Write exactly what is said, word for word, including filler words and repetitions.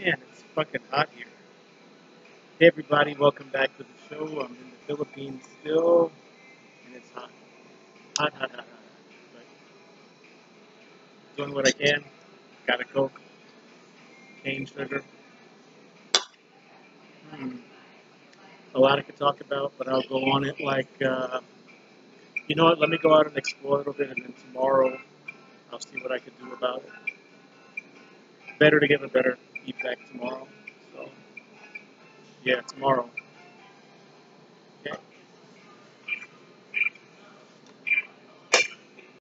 Man, it's fucking hot here. Hey everybody, welcome back to the show. I'm in the Philippines still, and it's hot. Hot, hot, hot, hot. But doing what I can. Got a Coke. Cane sugar. Hmm. A lot I could talk about, but I'll go on it like, uh, you know what, let me go out and explore a little bit, and then tomorrow I'll see what I can do about it. Better to give a better feedback tomorrow. So, yeah, tomorrow.